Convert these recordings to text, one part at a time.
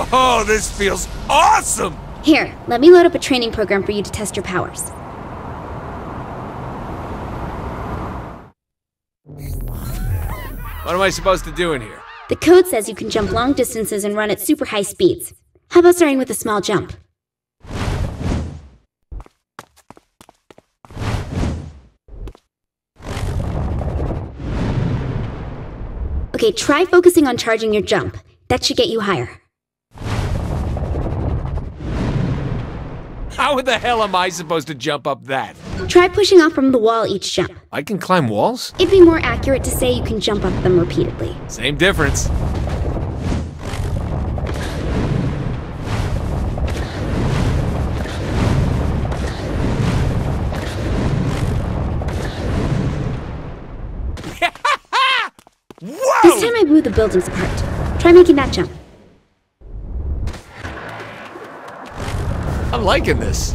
Oh, this feels awesome! Here, let me load up a training program for you to test your powers. What am I supposed to do in here? The code says you can jump long distances and run at super high speeds. How about starting with a small jump? Okay, try focusing on charging your jump. That should get you higher. How the hell am I supposed to jump up that? Try pushing off from the wall each jump. I can climb walls? It'd be more accurate to say you can jump up them repeatedly. Same difference. Whoa! This time I blew the buildings apart. Try making that jump. I'm liking this.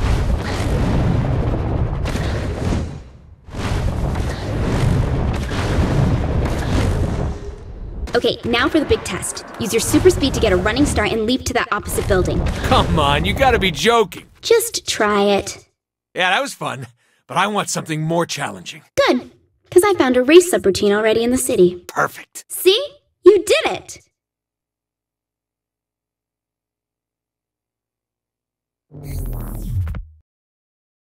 Okay, now for the big test. Use your super speed to get a running start and leap to that opposite building. Come on, you gotta be joking. Just try it. Yeah, that was fun, but I want something more challenging. Good, because I found a race subroutine already in the city. Perfect. See? You did it! Wow.